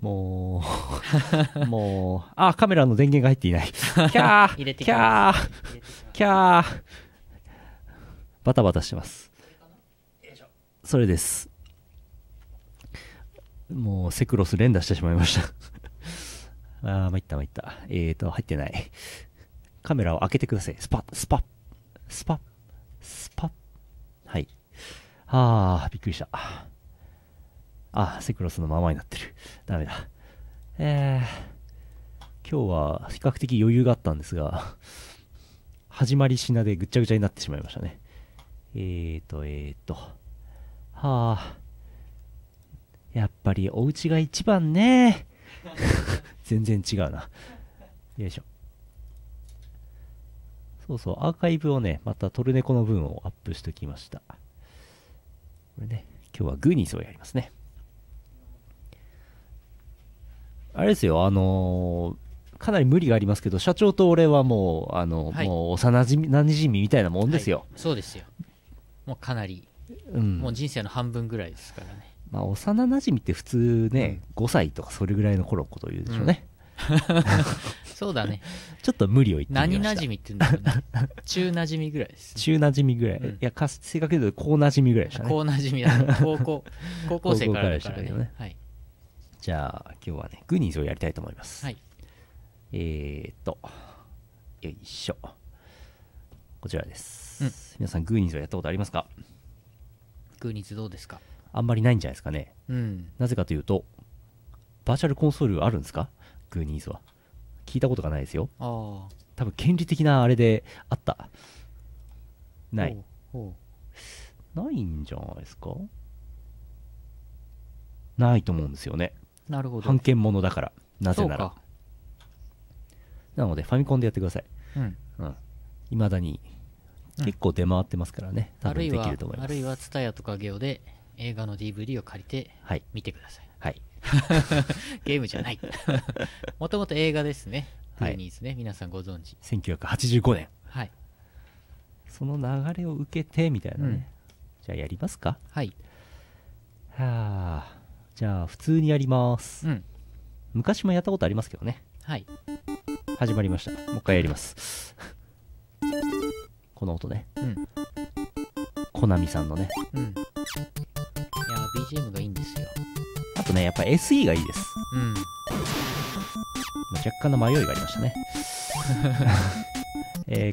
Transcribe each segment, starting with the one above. もうもう、あ、カメラの電源が入っていない。キャーキャーキャー、バタバタしてます。それです。もうセクロス連打してしまいました。ああ、まいったまいった。入ってない。カメラを開けてください。スパッスパッスパッスパッ。はい。ああ、びっくりした。あ、セクロスのままになってる。ダメだ。今日は比較的余裕があったんですが、始まり品でぐっちゃぐちゃになってしまいましたね。はあ、やっぱりお家が一番ね。全然違うな。よいしょ。そうそう、アーカイブをね、またトルネコの分をアップしておきました。これね、今日はグーニーズをやりますね。あれですよ、かなり無理がありますけど、社長と俺はもう、はい、もう幼馴染みみたいなもんですよ。はい、そうですよ。もうかなり、うん、もう人生の半分ぐらいですからね。まあ、幼なじみって普通ね、5歳とかそれぐらいの頃のことを言うでしょうね。そうだね。ちょっと無理を言ってみました。何なじみって言うんだろうね。中なじみぐらいです、ね、中なじみぐらい、うん、いや正確に言うと高なじみぐらいでしたね。高なじみだね。高校生からだからね。はい、じゃあ今日はねグニーズをやりたいと思います。はい、よいしょ、こちらです、うん、皆さんグニーズをやったことありますか？グニーズどうですか？あんまりないんじゃないですかね。うん、なぜかというと、バーチャルコンソールあるんですか？グーニーズは聞いたことがないですよ。あ、多分権利的なあれであった。ないないんじゃないですか？ないと思うんですよね。なるほど。版権ものだから。なぜならなのでファミコンでやってください。うん、うん、未だに結構出回ってますからね、うん、多分できると思います。あるいはツタヤとかゲオで映画の DVD を借りて見てください。はい、はい。ゲームじゃない。もともと映画ですね。グーニーズね、皆さんご存知。1985年。はい。その流れを受けてみたいなね。じゃあやりますか。はい。はあ、じゃあ普通にやります。昔もやったことありますけどね。はい。始まりました。もう一回やります。この音ね。コナミさんのね。いや BGM がいいんですよ。あとね、やっぱ SE がいいです。うん。若干の迷いがありましたね。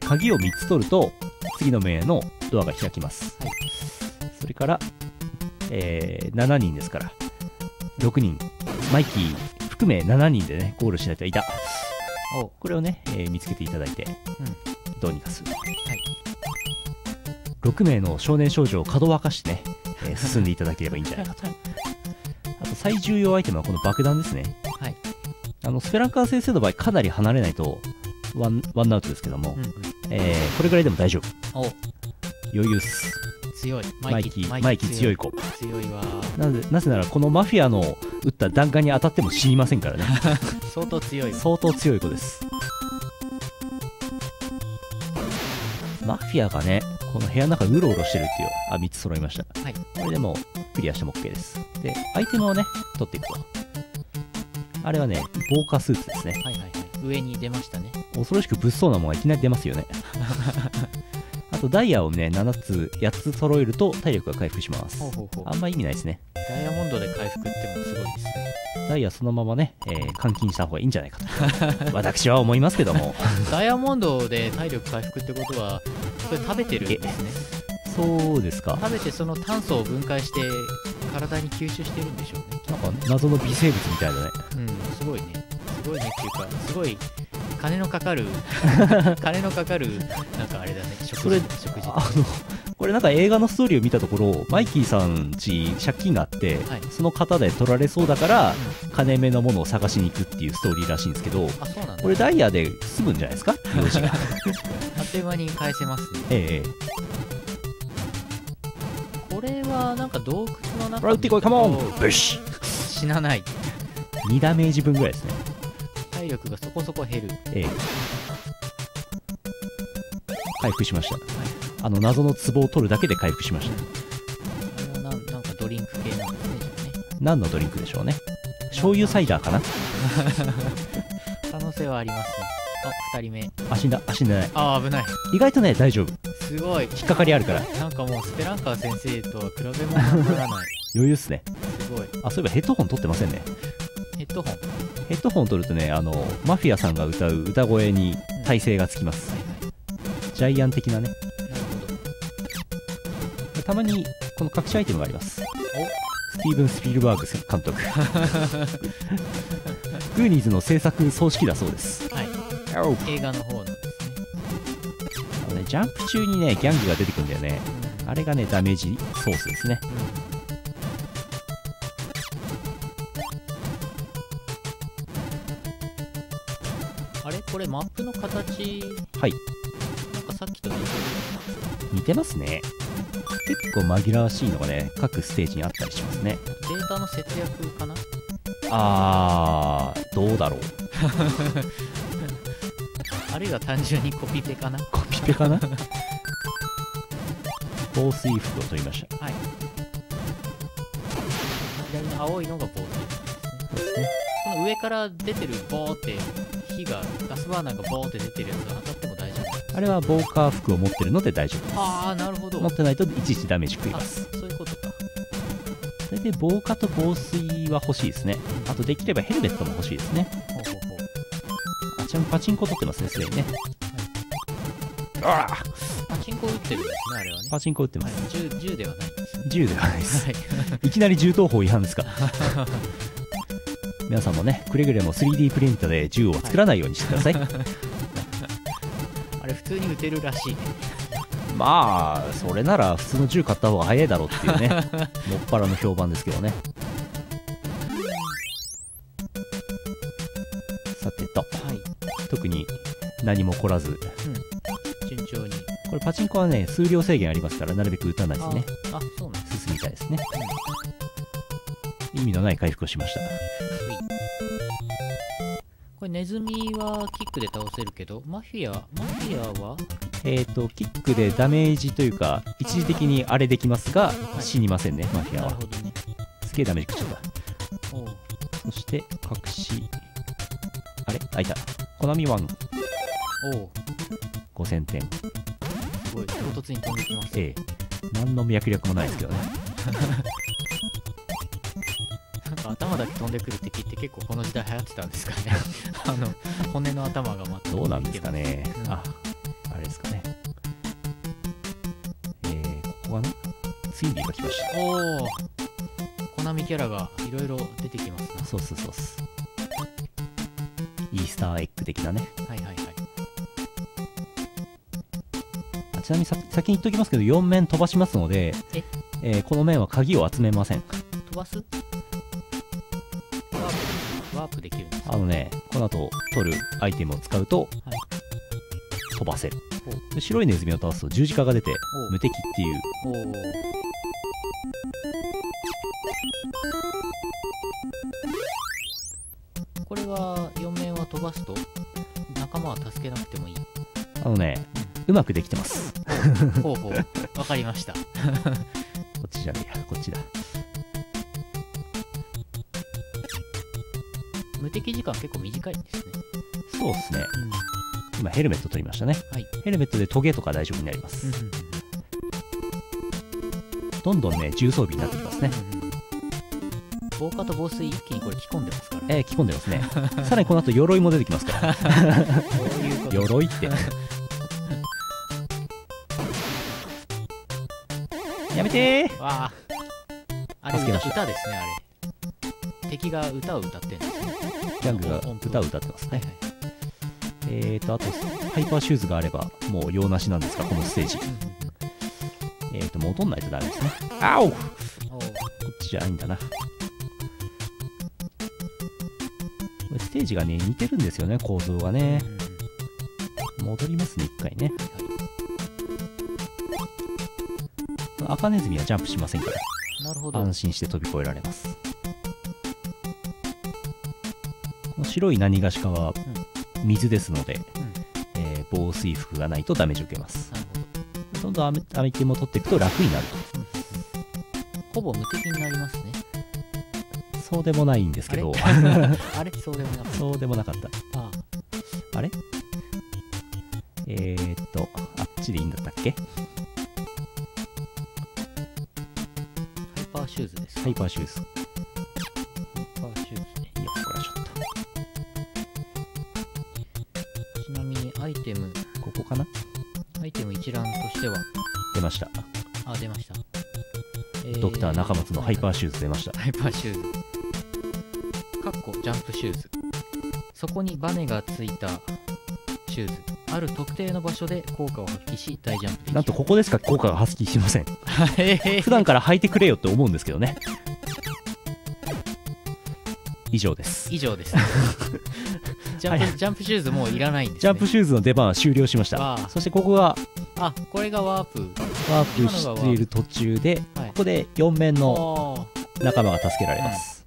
鍵を3つ取ると、次の面へのドアが開きます。はい、それから、7人ですから、6人、マイキー含め7人でね、ゴールしないといた。これをね、見つけていただいて、うん、どうにかする。はい、6名の少年少女をかどわかしてね、進んでいただければいいんじゃないかと。最重要アイテムはこの爆弾ですね。はい、スペランカー先生の場合かなり離れないとワンアウトですけども、これぐらいでも大丈夫。余裕っす。強いマイキー強い子。強いわ。なぜならこのマフィアの撃った弾丸に当たっても死にませんからね。相当強い。相当強い子です。マフィアがねこの部屋の中うろうろしてるっていう。あ、3つ揃いました。はい、これでもクリアしても OK です。でアイテムをね取っていくと、あれはね防火スーツですね。はいはいはい。上に出ましたね。恐ろしく物騒なものがいきなり出ますよね。あとダイヤをね7つ8つ揃えると体力が回復します。あんま意味ないですね。ダイヤモンドで回復ってもすごいですね。ダイヤそのままね、換金した方がいいんじゃないかと私は思いますけども。ダイヤモンドで体力回復ってことはそれ食べてるんですね。そうですか。食べてその炭素を分解して体に吸収してるんでしょうね。なんか謎の微生物みたいだね。うん、すごいね。すごいねっていうか、すごい金のかかる金のかかるなんかあれだね。食事。これなんか映画のストーリーを見たところ、マイキーさんち借金があって、はい、その方で取られそうだから金目のものを探しに行くっていうストーリーらしいんですけど、あ、そうなんだ。これダイヤで済むんじゃないですか？用紙が。あっという間に返せますね。ええ。これはなんか洞窟の中に撃ってこい。カモン。よし、死なない。2ダメージ分ぐらいですね。体力がそこそこ減る。ええ、回復しました。はい、謎の壺を取るだけで回復しました。なんかドリンク系なんですね。何のドリンクでしょうね。醤油サイダーかな可能性はありますね。あ、2人目。あ、死んだ。あ、死んでない。あ、危ない。意外とね、大丈夫。すごい引っかかりあるから。なんかもうスペランカー先生とは比べ物にならない余裕っすね。すごい。あ、そういえばヘッドホン取ってませんね。ヘッドホン取るとね、マフィアさんが歌う歌声に耐性がつきます、ジャイアン的なね。なるほど。たまにこの隠しアイテムがあります。スティーブン・スピルバーグ監督グーニーズの制作総指揮だそうです。はい、映画の方なんですね。ジャンプ中にね、ギャングが出てくるんだよね。あれがね、ダメージソースですね。あれ、これマップの形、はい、なんかさっきと似てますね。結構紛らわしいのがね、各ステージにあったりしますね。データの節約かな。あー、どうだろうあるいは単純にコピペかな。コピペかな防水服を取りました。はい、左の青いのが防水服ですね。この上から出てるボーって火が、ガスバーナーがボーって出てるやつは当たっても大丈夫。あれは防火服を持ってるので大丈夫です。ああ、なるほど。持ってないといちいちダメージ食います。そういうことか。それで防火と防水は欲しいですね。あとできればヘルメットも欲しいですね。ほうほうほう。あちらもパチンコ取ってますね、すでにね。はい、ああ、パチンコ打ってるんですね、あれはね。パチンコ打ってます。はい、銃ではないです。銃ではないですいきなり銃刀法違反ですか皆さんもね、くれぐれも 3D プリンターで銃を作らないようにしてください、はい、あれ普通に撃てるらしいね。まあそれなら普通の銃買った方が早いだろうっていうねもっぱらの評判ですけどね。さてと、はい、特に何も来らず、うん、順調に。これパチンコはね、数量制限ありますから、なるべく打たないですね。ああ、そうなんです。進みたいですね。意味のない回復をしました。これネズミはキックで倒せるけど、マフィアはキックでダメージというか一時的にあれできますが、はい、死にませんね、マフィアは。なるほどね。すげえダメージ食っちゃったそして隠し、あれ開いた。コナミ1、お5000点。すごい唐突に飛んできます。ええ、何の脈略もないですけどね頭だけ飛んでくる敵って結構この時代流行ってたんですかね骨の頭がまたどうなんですかね、うん、あ、あれですかね。ここはね、ツインビーが来ました。おお、コナミキャラがいろいろ出てきますな。そうそうそう、イースターエッグ的なね。はいはいはい。あ、ちなみに先に言っときますけど、4面飛ばしますので、この面は鍵を集めません。飛ばすできるんです。ね、この後取るアイテムを使うと、はい、飛ばせる。で、白いネズミを倒すと十字架が出て無敵っていう。これは4面は飛ばすと仲間は助けなくてもいい。うまくできてます。ほうほう、わかりましたこっちじゃねえや、こっちだ。無敵時間結構短いんですね。そうですね、うん、今ヘルメット取りましたね、はい、ヘルメットでトゲとか大丈夫になります、うん、どんどんね、重装備になってきますね、うん、防火と防水一気にこれ着込んでますからね。着込んでますねさらにこの後鎧も出てきますから鎧ってやめてー。わあ、あれ歌ですね。あれ敵が歌を歌ってるんですね。ギャングが歌を歌ってますね。あとハイパーシューズがあればもう用なしなんですか、このステージ。戻んないとダメですね。あお、こっちじゃないんだな。これステージがね、似てるんですよね、構造がね。戻りますね、一回ね。アカネズミはジャンプしませんから、なるほど、安心して飛び越えられます。白い何がしかは水ですので、うん、防水服がないとダメージを受けます。どんどんアイテムを取っていくと楽になると、うん、ほぼ無敵になりますね。そうでもないんですけど、あれそうでもなかった。そうでもなかった。ああ。あれあっちでいいんだったっけ？ハイパーシューズです。ハイパーシューズ。ハイパーシューズね。いや、これはちょっと。ちなみにアイテム、ここかな？アイテム一覧としては。出ました。あ、出ました。ドクター中松のハイパーシューズ出ました。ハイパーシューズかっこジャンプシューズ、そこにバネがついたシューズ、ある特定の場所で効果を発揮し大ジャンプできる。なんとここですか効果が発揮しません普段から履いてくれよって思うんですけどね。以上です。以上ですジャンプシューズもういらないんです、ね、ジャンプシューズの出番は終了しました。そしてここがあ、これがワープしている途中で、はい、ここで4面の仲間が助けられます、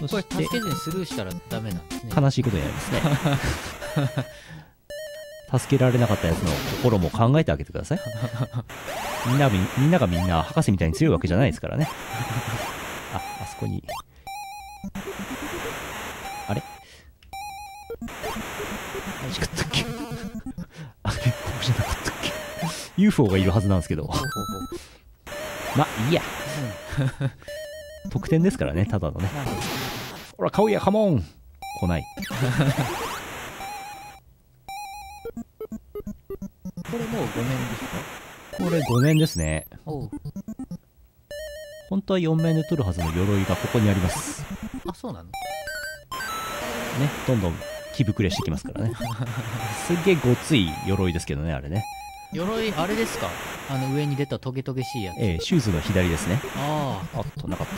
うん、これ助けずにスルーしたらダメなんですね。悲しいことになりますね助けられなかったやつの心も考えてあげてくださいみんながみんな博士みたいに強いわけじゃないですからねあそこにあれ何食ったっけあれここじゃなかったっけUFO がいるはずなんですけどまあいいや、うん、得点ですからね、ただのね。ほら顔やカモン来ないこれもう5面ですか。これ5面ですね。本当は4面で取るはずの鎧がここにあります。あ、そうなのね。どんどん気膨れしてきますからねすっげえごつい鎧ですけどね。あれね、鎧あれですか、あの上に出たトゲトゲしいやつ。ええ、シューズの左ですね。ああ、あっとなかった。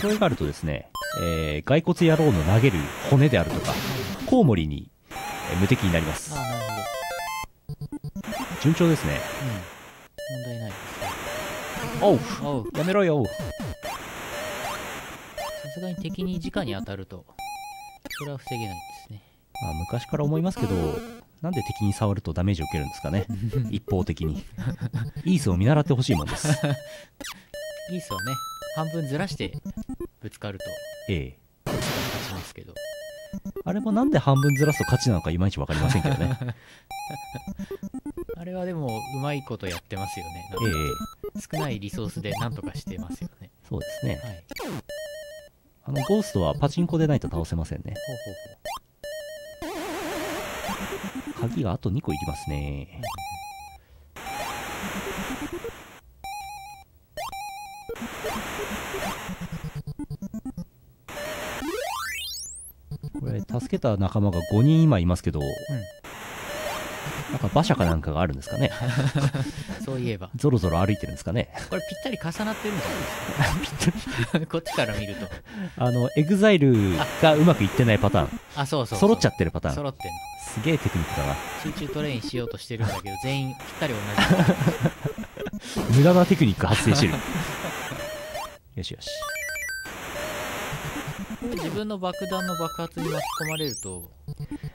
鎧があるとですね、骸骨野郎の投げる骨であるとかコウモリに無敵になります。あ、なるほど、順調ですね、うん、問題ない。おう、おう、やめろよ。さすがに敵に直に当たるとそれは防げないですね。まあ昔から思いますけど、なんで敵に触るとダメージを受けるんですかね一方的にイースを見習ってほしいもんですイースをね、半分ずらしてぶつかると勝ちますけど、あれもなんで半分ずらすと勝ちなのかいまいち分かりませんけどねあれはでもうまいことやってますよね。少ないリソースでなんとかしてますよね。そうですね、はい、あのゴーストはパチンコでないと倒せませんね。ほうほうほう、鍵があと2個いりますね。これ助けた仲間が5人今いますけど、なんか馬車かなんかがあるんですかねそういえばぞろぞろ歩いてるんですかね。これぴったり重なってるんじゃないですかこっちから見るとあのエグザイルがうまくいってないパターン、あ、そうそう、揃っちゃってるパターン。揃ってんのすげえテクニックだな。集中トレインしようとしてるんだけど全員ぴったり同じ無駄なテクニック発生してるよしよし、自分の爆弾の爆発に巻き込まれると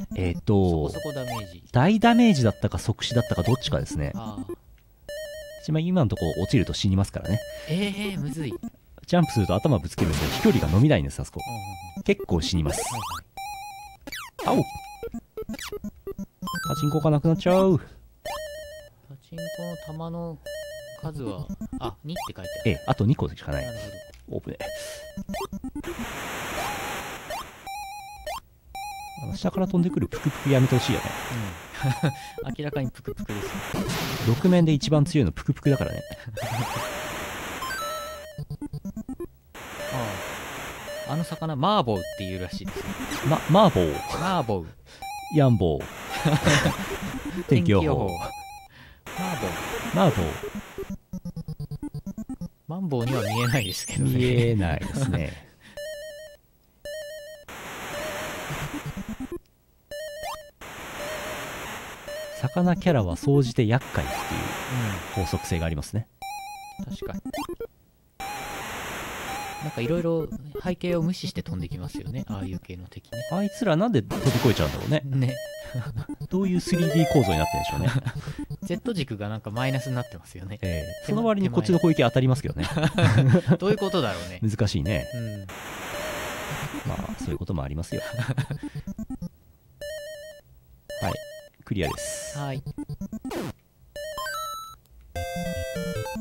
そこそこダメージ、大ダメージだったか即死だったかどっちかですね。ちなみに今のとこ落ちると死にますからね。むずい。ジャンプすると頭ぶつけるんで飛距離が伸びないんです、あそこ、結構死にます。あお、パチンコがなくなっちゃう。パチンコの玉の数はあ、2って書いてある。あと2個しかない。オープンで下から飛んでくるプクプクやめてほしいよね、うん、明らかにプクプクです、ね、6面で一番強いのプクプクだからねあの魚マーボウっていうらしいです、ね、マーボウヤンボウ天気予報マーボウマンボウには見えないですけどね。見えないですね魚キャラは総じて厄介っていう法則性がありますね、うん、確かになんかいろいろ背景を無視して飛んできますよね、ああいう系の敵ね。あいつらなんで飛び越えちゃうんだろうねどういう 3D 構造になってるんでしょうね Z 軸がなんかマイナスになってますよね、その割にこっちの攻撃当たりますけどねどういうことだろうね、難しいね、うん、まあそういうこともありますよはい、クリアです。はい、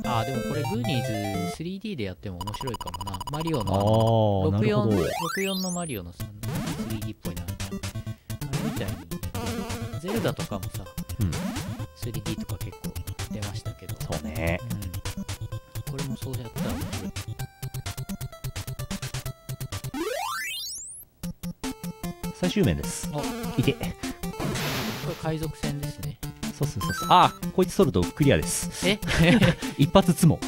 ああでもこれグーニーズ 3D でやっても面白いかもな。マリオの64のマリオの 3D っぽいな、あれみたいにゼルダとかもさ、うん、3D とか結構出ましたけど、そうね、うん、これもそうやったら面白い。最終面です。いてこれ海賊船ですね。そうそうそうそう、ああこいつソルトクリアです。え一発つも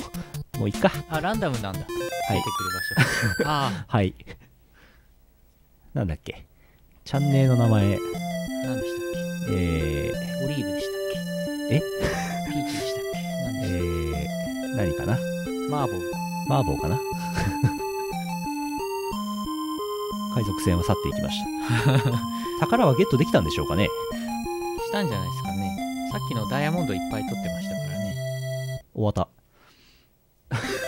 もういっか、あランダムなんだ、はい、出てくる場所あはい、なんだっけチャンネルの名前何でしたっけ、オリーブでしたっけ、ピーチでしたっけ、何でしたっけ、何かな、マーボーかな海賊船は去っていきました宝はゲットできたんでしょうかね、したんじゃないですかね、さっきのダイヤモンドいっぱい取ってましたからね。終わった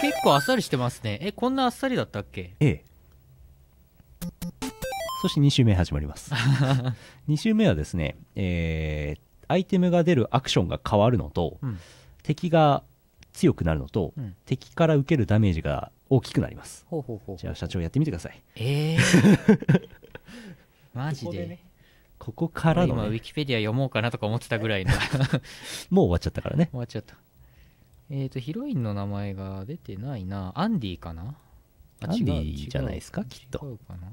結構あっさりしてますね。えこんなあっさりだったっけ。ええ、そして2周目始まります2周目はですね、アイテムが出るアクションが変わるのと、うん、敵が強くなるのと、うん、敵から受けるダメージが大きくなります。じゃあ社長やってみてください。マジでね、ここからの、ね、今ウィキペディア読もうかなとか思ってたぐらいのもう終わっちゃったからね。終わっちゃった。ヒロインの名前が出てないな。アンディかな、アンディじゃないですかきっと。違うかな、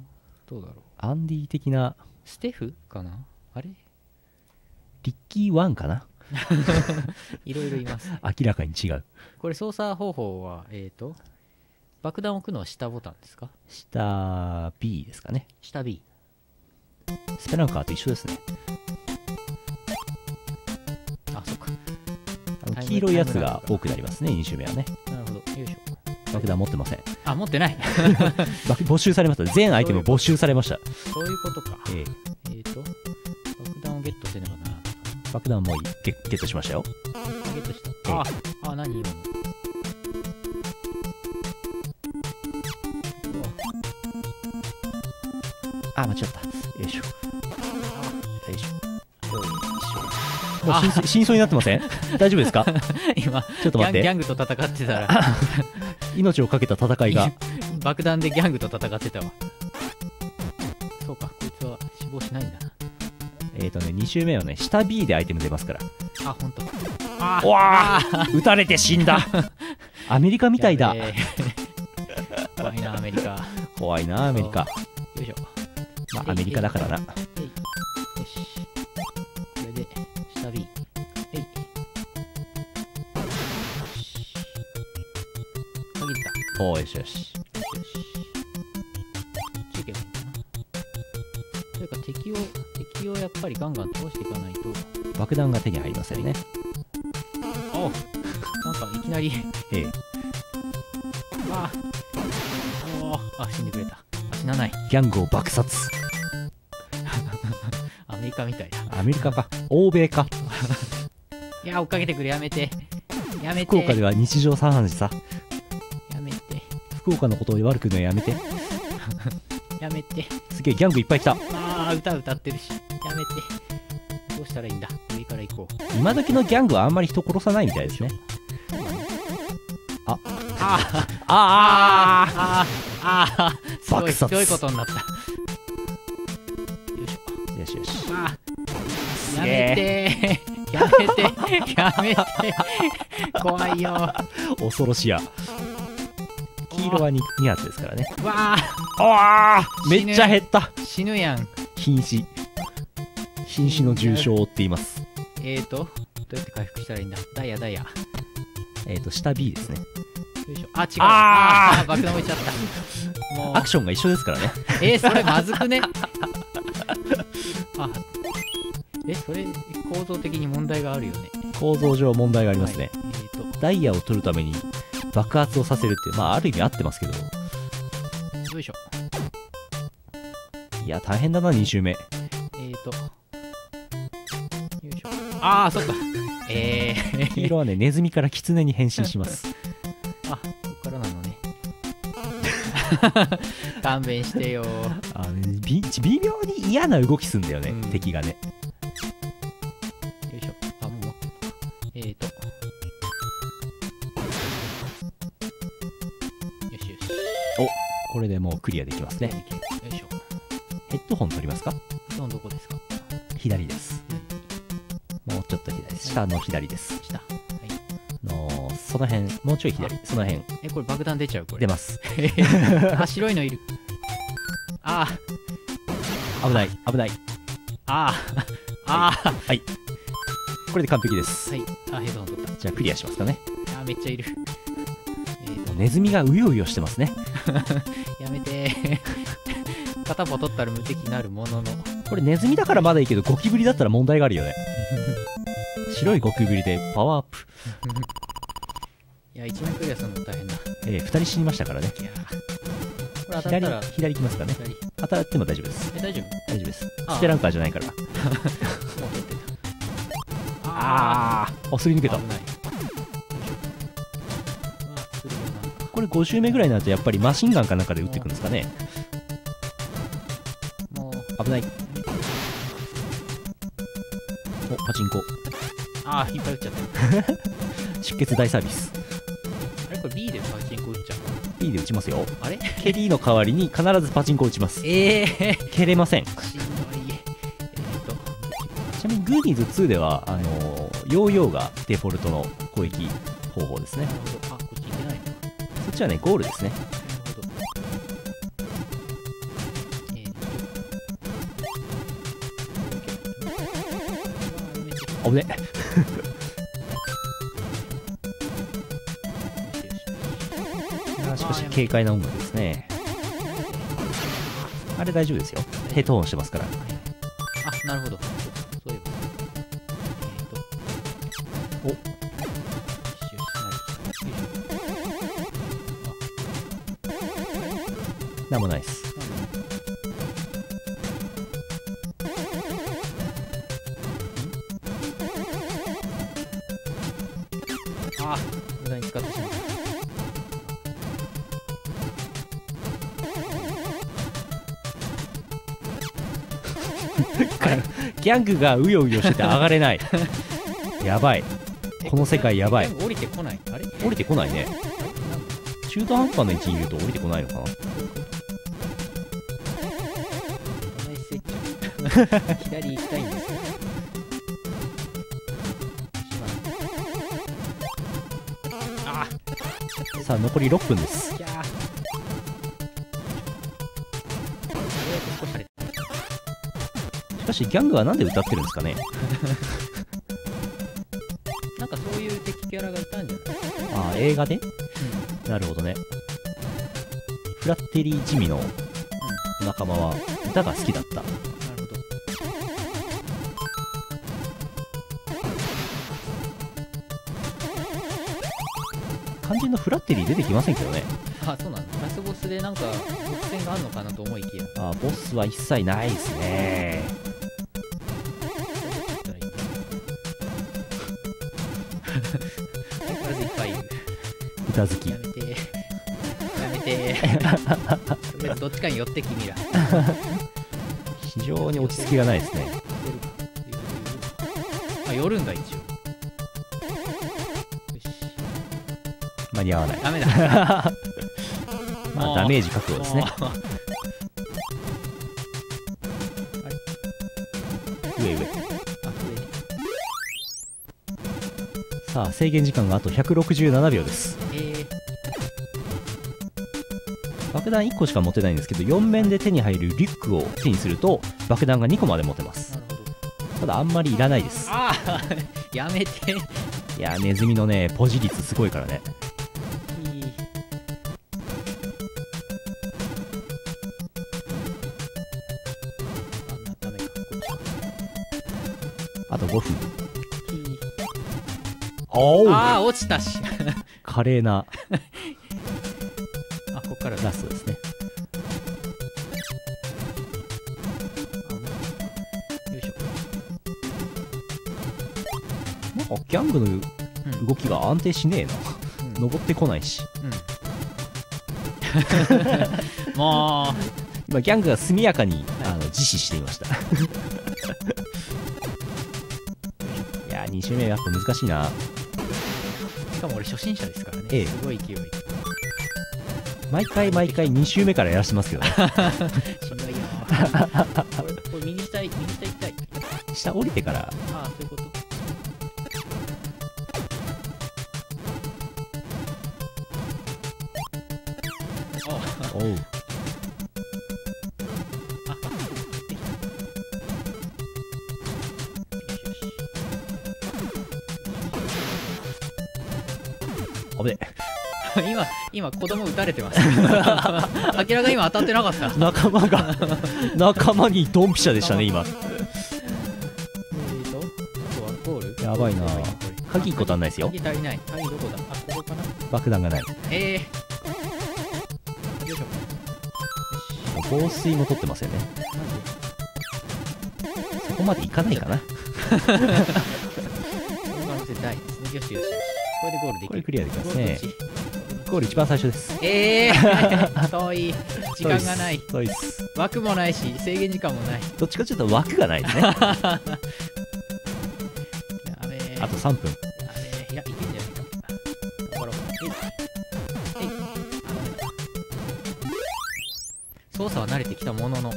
どうだろう。アンディ的なステフかな、あれリッキー1かな、いろいろいます、ね、明らかに違う。これ操作方法は爆弾を置くのは下ボタンですか。下 B ですかね。下 B、スペランカーと一緒ですね。あ、そっか。黄色いやつが多くなりますね、2周目はね。なるほど。よいしょ。爆弾持ってません。あ、持ってない。没収されました。全アイテム没収されました。そういうことか。爆弾をゲットせねばならない。爆弾もゲットしましたよ。ゲットした。あ、何今の。あ、間違った。よいしょ。よいしょ。もう真相になってません大丈夫ですか今、ちょっと待って。ギャングと戦ってたら。命をかけた戦いが。爆弾でギャングと戦ってたわ。そうか、こいつは死亡しないんだな。2周目はね、下 B でアイテム出ますから。あ、ほんと。あー。わー!撃たれて死んだアメリカみたいだ。怖いな、アメリカ。怖いな、アメリカ。よいしょ。まあ、アメリカだからな。よし。これで、下 B。えい。よし。限りだ。おー、よしよし。よし。チェックというか、敵をやっぱりガンガン倒していかないと。爆弾が手に入りませんね。おう。なんか、いきなり。ええ。ああ。おー。あ、死んでくれた。死なない。ギャングを爆殺。アメリカみたいな。アメリカか欧米かいや追っかけてくれ、やめてやめて。福岡では日常茶飯事さ。やめて、福岡のことを悪く言うのやめてやめて。すげえギャングいっぱい来た。ああ歌歌ってるし、やめて。どうしたらいいんだ、上から行こう。今時のギャングはあんまり人殺さないみたいですね。ああああああ爆殺。強いことになった。よしよし。やめてやめてやめて怖いよ。恐ろしいや。黄色は 2発ですからね。わああめっちゃ減った。死ぬやん。瀕死の重傷を負っています。どうやって回復したらいいんだ。ダイヤ下 B ですね。よいしょ。あ違う。ああ爆弾置いちゃった。もうアクションが一緒ですからね。それまずくねあ、それ構造的に問題があるよね。構造上問題がありますね。ダイヤを取るために爆発をさせるっていう、まあある意味合ってますけど。よいしょ。いや大変だな2周目。よいしょ。ああそっか黄色はね、ネズミからキツネに変身します。あ、こっからなのね。勘弁してよ。あ、微妙に嫌な動きすんだよね、うん、敵がね。よいしょ。あ、もう。よしよし。お、これでもうクリアできますね。よいしょ。ヘッドホン取りますか？ヘッドホンどこですか？左です。もうちょっと左です。下の左です。下。はい。その辺、もうちょい左。その辺。これ爆弾出ちゃうこれ。出ます。あ、白いのいる。ああ。危ない、危ない。ああ。ああ。はい。これで完璧です。はい。あ、ヘッドホン取った。じゃあクリアしますかね。あ、めっちゃいる。ネズミがうようよしてますね。やめてー。片方取ったら無敵になるものの。これネズミだからまだいいけど、ゴキブリだったら問題があるよね。白いゴキブリでパワーアップ。いや、1枚クリアするの大変だ。2人死にましたからね。いやこれ当たったら左行きますかね。当たっても大丈夫です。大丈夫、大丈夫です。ステランカーじゃないから。もう取ってた。ああ、すり抜けた。これ5周目ぐらいになるとやっぱりマシンガンかなんかで撃っていくんですかね。もう危ない。お、パチンコ。ああ、いっぱい打っちゃった。出血大サービス。あれ、これ B でパチンコ打っちゃう。 B で打ちますよ。あれ、蹴りの代わりに必ずパチンコ打ちます。蹴れません。しんどい。ちなみにグーニーズ2では、ヨーヨーがデフォルトの攻撃方法ですね。なるほど。あ、こっち行けない。そっちはね、ゴールですね。危ね。しかし軽快な音楽ですね。あれ大丈夫ですよ。ヘッドホンしてますから。あ、なるほど。そういえば。お。なんもないです。ギャングがうようよしてて上がれない。やばい、この世界やばい。降りてこない。あれ、降りてこないね。中途半端な位置にいると降りてこないのかな。左行きたいんですよ。ああ、さあ残り6分です。しかしギャングはなんで歌ってるんですかね。なんかそういう敵キャラがいたんじゃない。ああ、映画で、うん、なるほどね。フラッテリー・ジミの仲間は歌が好きだった。なるほど。肝心のフラッテリー出てきませんけどね。あ、そうなの。ラスボスでなんか特典があるのかなと思いきや、あ、ボスは一切ないですね。歌好き。やめてやめて。どっちかに寄って君ら。非常に落ち着きがないですね。あ、寄るんだ一応。間に合わない。ダメだ。まあダメージ確保ですね。上上。さあ制限時間があと167秒です。爆弾1個しか持てないんですけど、4面で手に入るリュックを手にすると爆弾が2個まで持てます。ただあんまりいらないです。ああ、やめて。いや、ネズミのねポジ率すごいからね。あと5分。ああ、落ちたし。華麗な。ラストですね。よいしょ。もっギャングの動きが安定しねえな、うん、登ってこないし、うん、もう今ギャングが速やかに自死していました。いやー2周目やっぱ難しいな。しかも俺初心者ですからね、すごい勢い。毎回2周目からやらしてますけどね。しんどいよ。これ右下行きたい。下降りてから。ああそういうこと。おう。あぶね。今子供撃たれてます。アキラが今当たってなかった。仲間にドンピシャでしたね今。やばいな。鍵1個足んないですよ。鍵足りない。鍵どこだ。あここかな。爆弾がない。よいしょ。防水も取ってますよね。そこまでいかないかな。よしよし、これでゴールできる。これクリアできますね。ゴール一番最初です。遠い。時間がない。遠いっす。枠もないし制限時間もない。どっちかちょっと枠がないですね。やべえ。あと3分。いやいけんじゃないか。頑張ろう。操作は慣れてきたものの、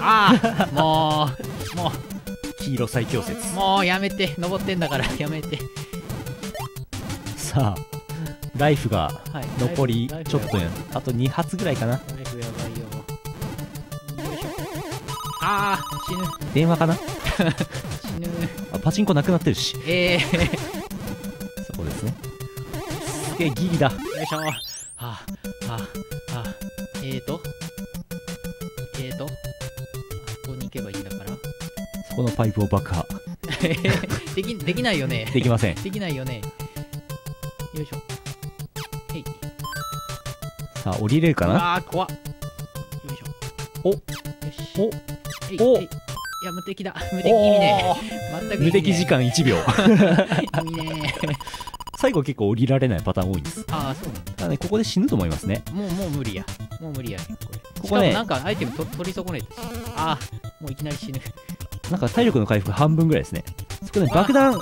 ああもう黄色最強説。もうやめて。登ってんだからやめて。さあライフが残りちょっとや、あと2発ぐらいかな。ライフやばいよ。よいしょ。ああ死ぬ。電話かな。死ぬ。あパチンコなくなってるし。そこですね。すげえギリだ。よいしょ。はあはあはあ。ここに行けばいいんだから。このパイプを爆破。できないよね。できません。できないよね。よいしょ。へい。さあ降りれるかな。あ怖っ。よいしょ。およし。おお。いや無敵だ。無敵意味ね。全く無敵時間1秒。意味ね。最後結構降りられないパターン多いんです。ああそうなんだ。だからねここで死ぬと思いますね。もう無理や。もう無理やねこれ。ここね。しかもなんかアイテム取り損ねて。ああもういきなり死ぬ。なんか体力の回復半分ぐらいですね。そこで爆弾、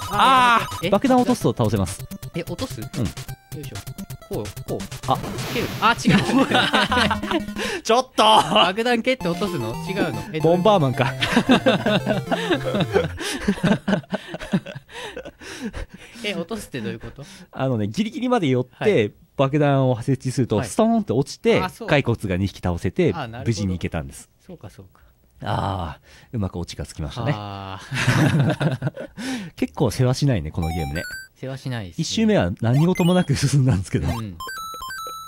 爆弾落とすと倒せます。落とす？うん。よいしょ。こう。あ、蹴る。あ、違う。ちょっと。爆弾蹴って落とすの？違うの。ボンバーマンか。落とすってどういうこと？ギリギリまで寄って爆弾を設置するとストーンって落ちて骸骨が2匹倒せて無事にいけたんです。そうかそうか。ああ、うまくオチがつきましたね。結構世話しないね、このゲームね。世話しないですね。1周目は何事もなく進んだんですけど。うん、い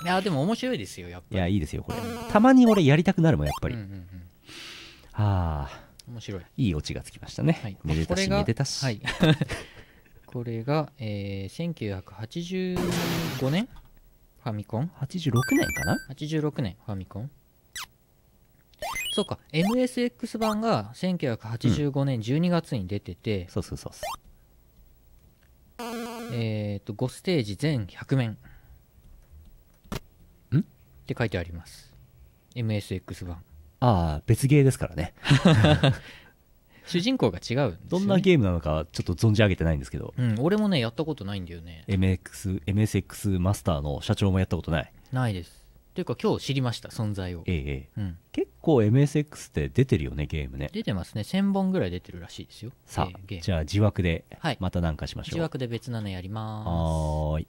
や、でも面白いですよ、やっぱり。いや、いいですよ、これ。たまに俺やりたくなるもん、やっぱり。ああ、面白い。いいオチがつきましたね。はい、めでたし、めでたし。はい、これが、1985年ファミコン ?86 年かな ?86 年ファミコン。そうか MSX 版が1985年12月に出てて、そうそうそうそう。5ステージ全100面んって書いてあります。 MSX 版。ああ別ゲーですからね。主人公が違うんですよね。どんなゲームなのかちょっと存じ上げてないんですけど、うん、俺もねやったことないんだよね。 MSX マスターの社長もやったことないです。というか今日知りました存在を。結構 MSX って出てるよねゲームね。出てますね。1000本ぐらい出てるらしいですよ。さあじゃあ自枠でまた何かしましょう。自枠で別なのやります。はーい。